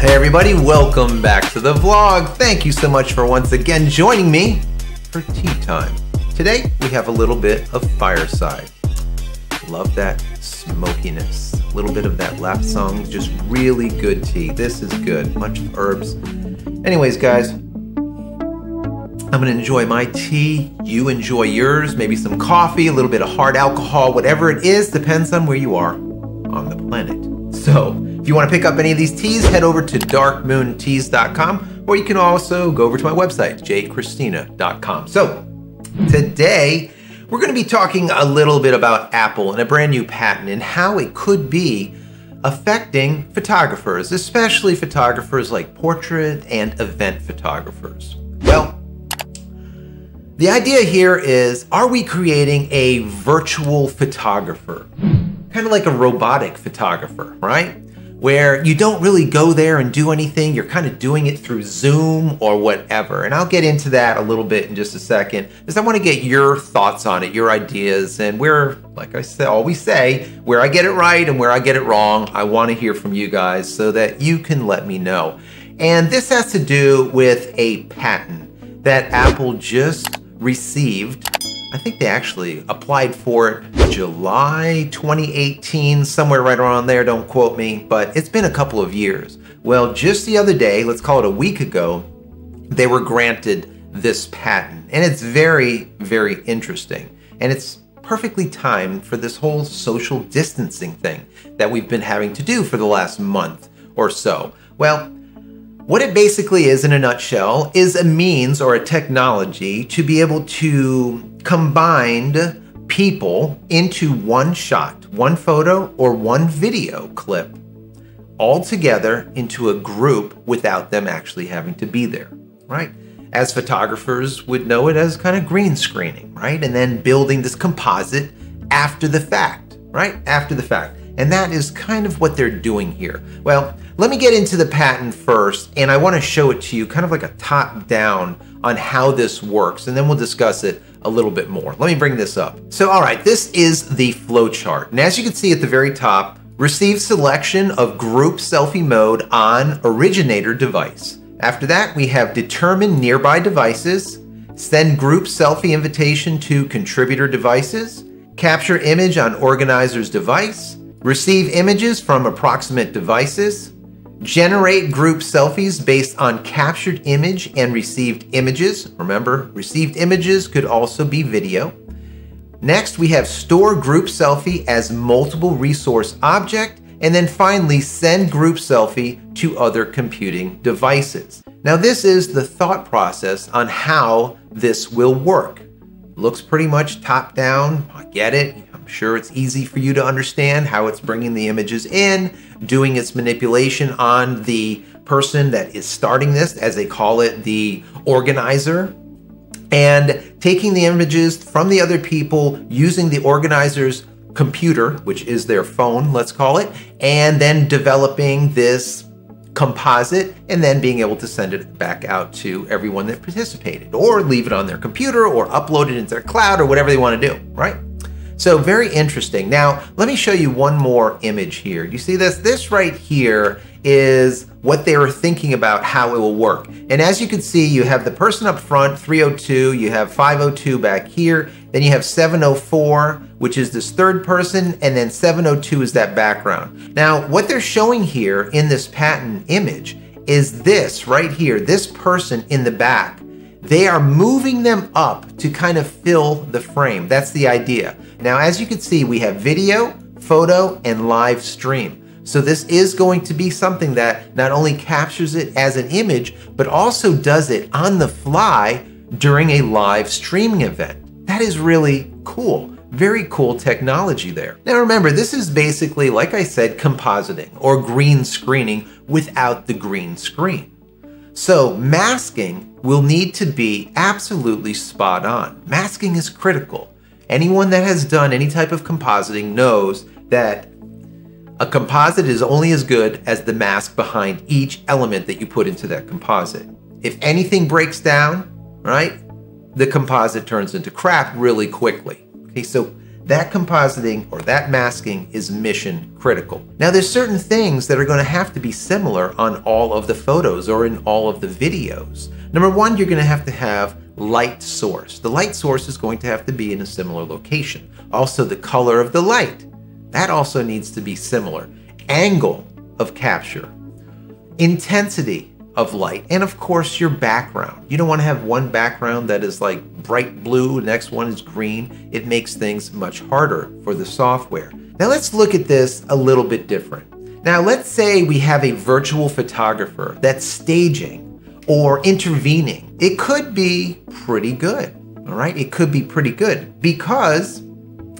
Hey everybody, welcome back to the vlog. Thank you so much for once again joining me for tea time. Today we have a little bit of fireside. Love that smokiness. A little bit of that lapsang, just really good tea. This is good, much herbs. Anyways guys, I'm gonna enjoy my tea, you enjoy yours, maybe some coffee, a little bit of hard alcohol, whatever it is, depends on where you are on the planet. So if you wanna pick up any of these teas, head over to darkmoonteas.com, or you can also go over to my website, jcristina.com. So today, we're gonna be talking a little bit about Apple and a brand new patent and how it could be affecting photographers, especially photographers like portrait and event photographers. Well, the idea here is, are we creating a virtual photographer? Kind of like a robotic photographer, right? Where you don't really go there and do anything, you're kind of doing it through Zoom or whatever. And I'll get into that a little bit in just a second, because I want to get your thoughts on it, your ideas, and where, like I said, always say, where I get it right and where I get it wrong, I want to hear from you guys so that you can let me know. And this has to do with a patent that Apple just received. I think they actually applied for it July 2018, somewhere right around there, don't quote me, but it's been a couple of years. Well, just the other day, let's call it a week ago, they were granted this patent, and it's very, very interesting. And it's perfectly timed for this whole social distancing thing that we've been having to do for the last month or so. Well, what it basically is in a nutshell is a means or a technology to be able to combine people into one shot, one photo or one video clip all together into a group without them actually having to be there, right? As photographers would know it as kind of green screening, right? And then building this composite after the fact, right? After the fact. And that is kind of what they're doing here. Well, let me get into the patent first, and I want to show it to you kind of like a top down on how this works, and then we'll discuss it a little bit more. Let me bring this up. So, all right, this is the flowchart. And as you can see at the very top, receive selection of group selfie mode on originator device. After that, we have determine nearby devices, send group selfie invitation to contributor devices, capture image on organizer's device, receive images from approximate devices, generate group selfies based on captured image and received images. Remember, received images could also be video. Next, we have store group selfie as multiple resource object, and then finally send group selfie to other computing devices. Now this is the thought process on how this will work. Looks pretty much top down, I get it. I'm sure it's easy for you to understand how it's bringing the images in, doing its manipulation on the person that is starting this, as they call it, the organizer, and taking the images from the other people using the organizer's computer, which is their phone, let's call it, and then developing this composite and then being able to send it back out to everyone that participated, or leave it on their computer or upload it into their cloud or whatever they want to do, right? So very interesting. Now, let me show you one more image here. You see this? This right here is what they were thinking about how it will work. And as you can see, you have the person up front, 302, you have 502 back here, then you have 704, which is this third person, and then 702 is that background. Now, what they're showing here in this patent image is this right here, this person in the back. They are moving them up to kind of fill the frame. That's the idea. Now, as you can see, we have video, photo, and live stream. So this is going to be something that not only captures it as an image, but also does it on the fly during a live streaming event. That is really cool. Very cool technology there. Now remember, this is basically, like I said, compositing or green screening without the green screen. So masking will need to be absolutely spot on. Masking is critical. Anyone that has done any type of compositing knows that a composite is only as good as the mask behind each element that you put into that composite. If anything breaks down, right, the composite turns into crap really quickly. Okay, so that compositing or that masking is mission critical. Now there's certain things that are going to have to be similar on all of the photos or in all of the videos. Number one, you're going to have light source. The light source is going to have to be in a similar location. Also the color of the light, that also needs to be similar. Angle of capture, intensity of light, and of course your background. You don't want to have one background that is like bright blue, next one is green. It makes things much harder for the software. Now let's look at this a little bit different. Now let's say we have a virtual photographer that's staging or intervening. It could be pretty good, all right? It could be pretty good because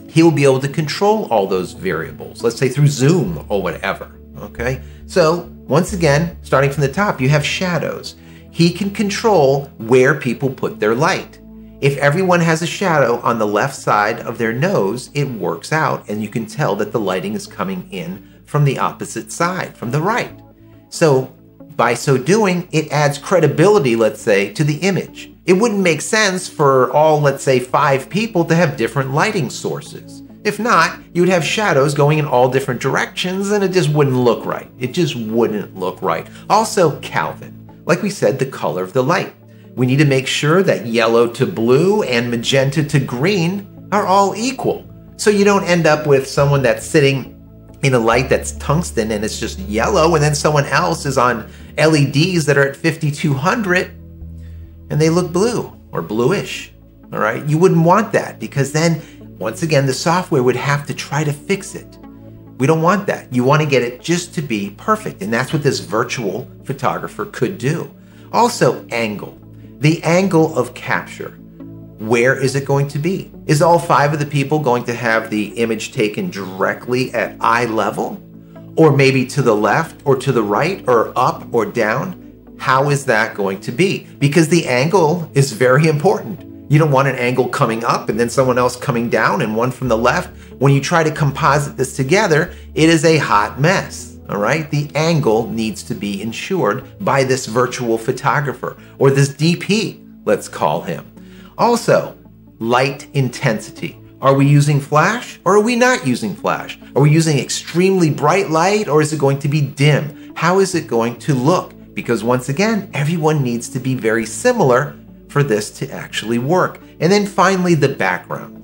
he will be able to control all those variables, let's say through Zoom or whatever, okay? So once again, starting from the top, you have shadows. He can control where people put their light. If everyone has a shadow on the left side of their nose, it works out and you can tell that the lighting is coming in from the opposite side, from the right. So by so doing, it adds credibility, let's say, to the image. It wouldn't make sense for all, let's say, 5 people to have different lighting sources. If not, you would have shadows going in all different directions and it just wouldn't look right. It just wouldn't look right. Also, Kelvin. Like we said, the color of the light. We need to make sure that yellow to blue and magenta to green are all equal. So you don't end up with someone that's sitting in a light that's tungsten and it's just yellow, and then someone else is on LEDs that are at 5200 and they look blue or bluish, all right? You wouldn't want that because then, once again, the software would have to try to fix it. We don't want that. You want to get it just to be perfect, and that's what this virtual photographer could do. Also, angle. The angle of capture. Where is it going to be? Is all 5 of the people going to have the image taken directly at eye level? Or maybe to the left or to the right or up or down? How is that going to be? Because the angle is very important. You don't want an angle coming up and then someone else coming down and one from the left. When you try to composite this together, it is a hot mess. All right, the angle needs to be ensured by this virtual photographer or this DP, let's call him. Also, light intensity. Are we using flash or are we not using flash? Are we using extremely bright light or is it going to be dim? How is it going to look? Because once again, everyone needs to be very similar for this to actually work. And then finally, the background.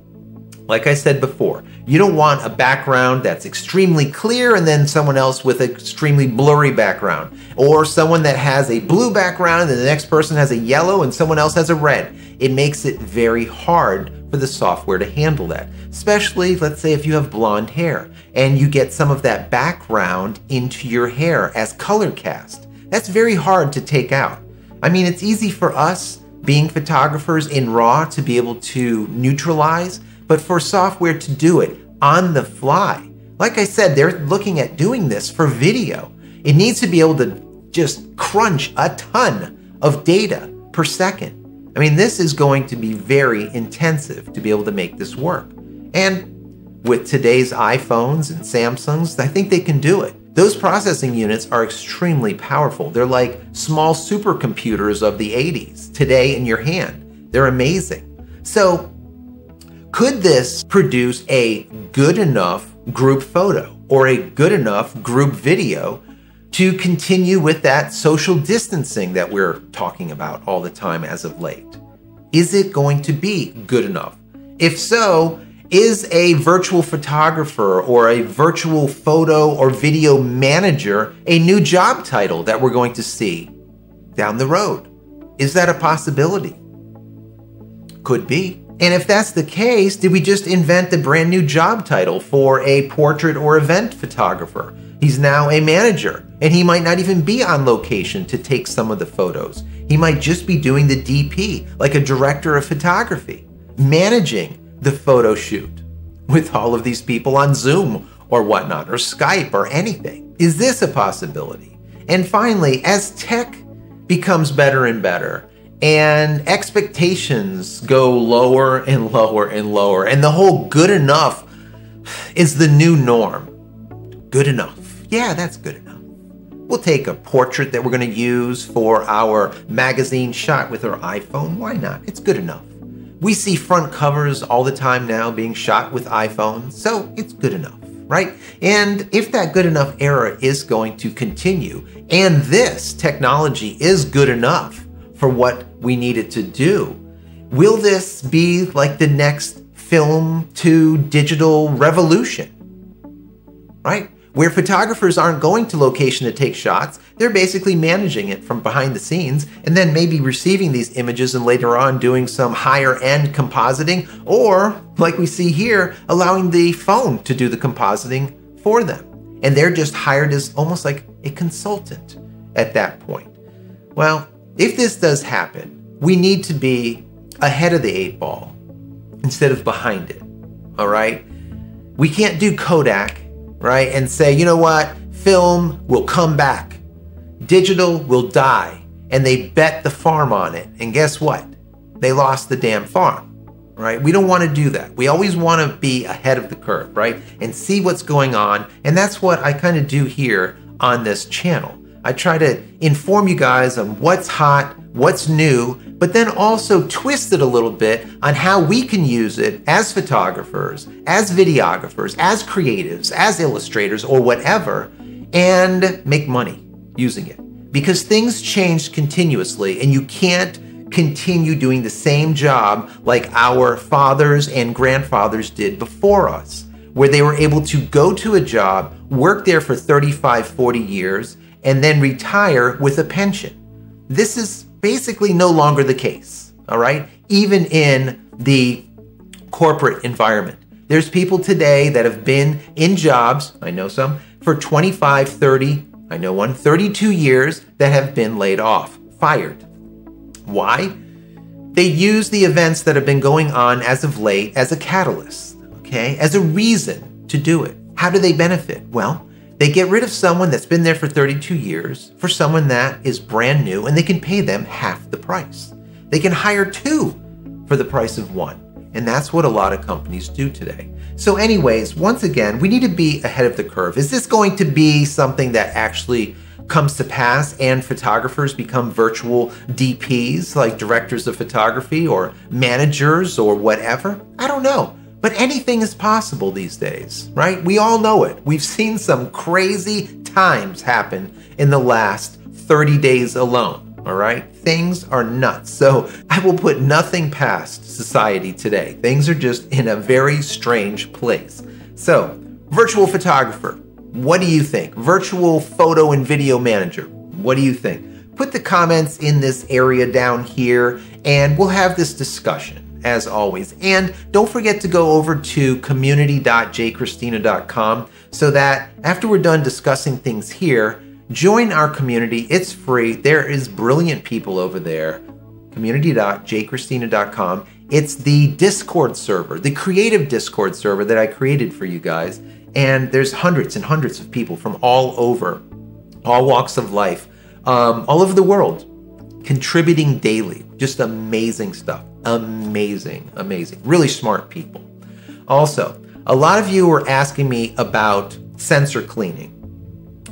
Like I said before, you don't want a background that's extremely clear and then someone else with an extremely blurry background, or someone that has a blue background and the next person has a yellow and someone else has a red. It makes it very hard for the software to handle that, especially let's say if you have blonde hair and you get some of that background into your hair as color cast. That's very hard to take out. I mean, it's easy for us being photographers in RAW to be able to neutralize, but for software to do it on the fly. Like I said, they're looking at doing this for video. It needs to be able to just crunch a ton of data per second. I mean, this is going to be very intensive to be able to make this work. And with today's iPhones and Samsungs, I think they can do it. Those processing units are extremely powerful. They're like small supercomputers of the 80s today in your hand. They're amazing. So, could this produce a good enough group photo or a good enough group video to continue with that social distancing that we're talking about all the time as of late? Is it going to be good enough? If so, is a virtual photographer or a virtual photo or video manager a new job title that we're going to see down the road? Is that a possibility? Could be. And if that's the case, did we just invent a brand new job title for a portrait or event photographer? He's now a manager, and he might not even be on location to take some of the photos. He might just be doing the DP, like a director of photography, managing the photo shoot with all of these people on Zoom or whatnot, or Skype or anything. Is this a possibility? And finally, as tech becomes better and better, and expectations go lower and lower and lower, and the whole good enough is the new norm. Good enough. Yeah, that's good enough. We'll take a portrait that we're going to use for our magazine shot with our iPhone. Why not? It's good enough. We see front covers all the time now being shot with iPhones, so it's good enough, right? And if that good enough era is going to continue, and this technology is good enough for what we need it to do, will this be like the next film to digital revolution, right? Where photographers aren't going to location to take shots, they're basically managing it from behind the scenes and then maybe receiving these images and later on doing some higher end compositing, or like we see here, allowing the phone to do the compositing for them. And they're just hired as almost like a consultant at that point. Well, if this does happen, we need to be ahead of the 8 ball instead of behind it, all right? We can't do Kodak, right, and say, you know what, film will come back, digital will die, and they bet the farm on it, and guess what? They lost the damn farm, right? We don't want to do that. We always want to be ahead of the curve, right, and see what's going on, and that's what I kind of do here on this channel. I try to inform you guys on what's hot, what's new, but then also twist it a little bit on how we can use it as photographers, as videographers, as creatives, as illustrators, or whatever, and make money using it. Because things change continuously, and you can't continue doing the same job like our fathers and grandfathers did before us, where they were able to go to a job, work there for 35, 40 years, and then retire with a pension. This is basically no longer the case, all right? Even in the corporate environment. There's people today that have been in jobs, I know some, for 25, 30, I know one, 32 years that have been laid off, fired. Why? They use the events that have been going on as of late as a catalyst, okay? As a reason to do it. How do they benefit? Well, they get rid of someone that's been there for 32 years for someone that is brand new, and they can pay them half the price. They can hire 2 for the price of 1. And that's what a lot of companies do today. So anyways, once again, we need to be ahead of the curve. Is this going to be something that actually comes to pass and photographers become virtual DPs, like directors of photography or managers or whatever? I don't know. But anything is possible these days, right? We all know it. We've seen some crazy times happen in the last 30 days alone, all right? Things are nuts. So I will put nothing past society today. Things are just in a very strange place. So virtual photographer, what do you think? Virtual photo and video manager, what do you think? Put the comments in this area down here and we'll have this discussion. As always. And don't forget to go over to community.jcristina.com so that after we're done discussing things here, join our community. It's free. There is brilliant people over there. community.jcristina.com. It's the Discord server, the creative Discord server that I created for you guys. And there's hundreds and hundreds of people from all over, all walks of life, all over the world, contributing daily. Just amazing stuff. Amazing, amazing, really smart people. Also, a lot of you were asking me about sensor cleaning.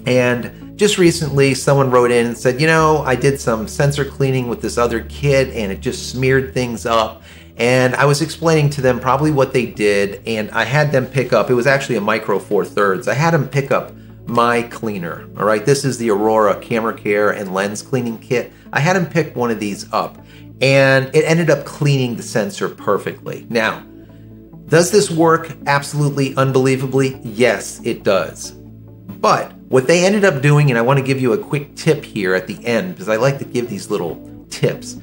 And just recently someone wrote in and said, you know, I did some sensor cleaning with this other kit and it just smeared things up. And I was explaining to them probably what they did, and I had them pick up, it was actually a Micro Four Thirds. I had them pick up my cleaner, all right? This is the Aurora Camera Care and Lens Cleaning Kit. I had them pick one of these up, and it ended up cleaning the sensor perfectly. Now, does this work absolutely unbelievably? Yes, it does. But what they ended up doing, and I want to give you a quick tip here at the end because I like to give these little tips.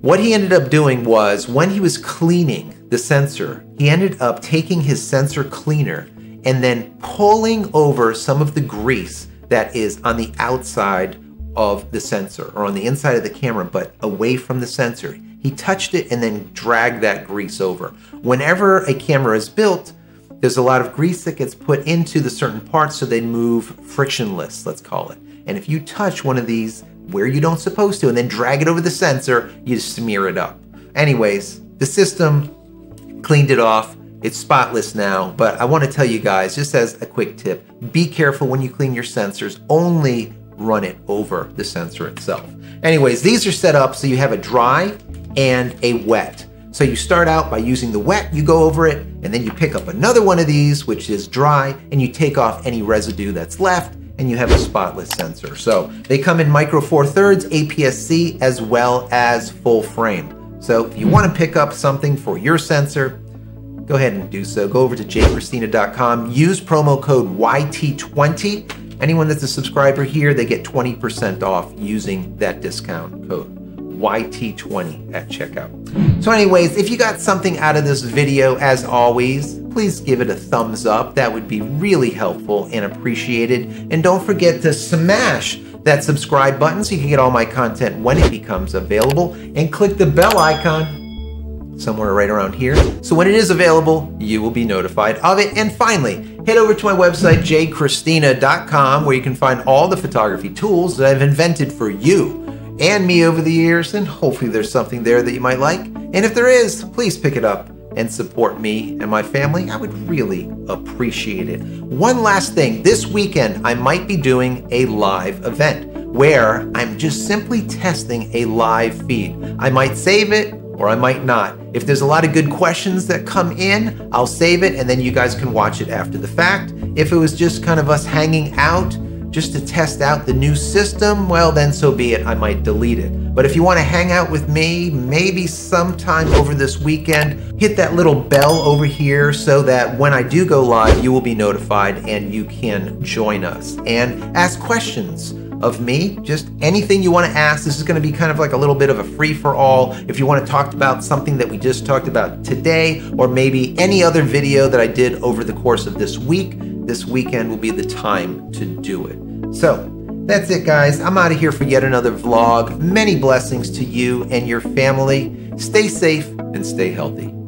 What he ended up doing was when he was cleaning the sensor, he ended up taking his sensor cleaner and then pulling over some of the grease that is on the outside of the sensor or on the inside of the camera, but away from the sensor. He touched it and then dragged that grease over. Whenever a camera is built, there's a lot of grease that gets put into the certain parts so they move frictionless, let's call it. And if you touch one of these where you don't supposed to and then drag it over the sensor, you smear it up. Anyways, the system cleaned it off. It's spotless now, but I want to tell you guys, just as a quick tip, be careful when you clean your sensors. Only run it over the sensor itself. Anyways, these are set up so you have a dry and a wet. So you start out by using the wet, you go over it, and then you pick up another one of these, which is dry, and you take off any residue that's left, and you have a spotless sensor. So they come in Micro Four Thirds, APS-C, as well as full frame. So if you want to pick up something for your sensor, go ahead and do so. Go over to JCristina.com, use promo code YT20. Anyone that's a subscriber here, they get 20% off using that discount code, YT20 at checkout. So anyways, if you got something out of this video, as always, please give it a thumbs up. That would be really helpful and appreciated. And don't forget to smash that subscribe button so you can get all my content when it becomes available, and click the bell icon somewhere right around here, so when it is available, you will be notified of it. And finally, head over to my website, jcristina.com, where you can find all the photography tools that I've invented for you and me over the years, and hopefully there's something there that you might like. And if there is, please pick it up and support me and my family. I would really appreciate it. One last thing, this weekend I might be doing a live event where I'm just simply testing a live feed. I might save it or I might not. If there's a lot of good questions that come in, I'll save it and then you guys can watch it after the fact. If it was just kind of us hanging out just to test out the new system, well then so be it, I might delete it. But if you want to hang out with me, maybe sometime over this weekend, hit that little bell over here so that when I do go live, you will be notified and you can join us. And ask questions of me, just anything you want to ask. This is going to be kind of like a little bit of a free-for-all. If you want to talk about something that we just talked about today, or maybe any other video that I did over the course of this week, this weekend will be the time to do it. So that's it, guys. I'm out of here for yet another vlog. Many blessings to you and your family. Stay safe and stay healthy.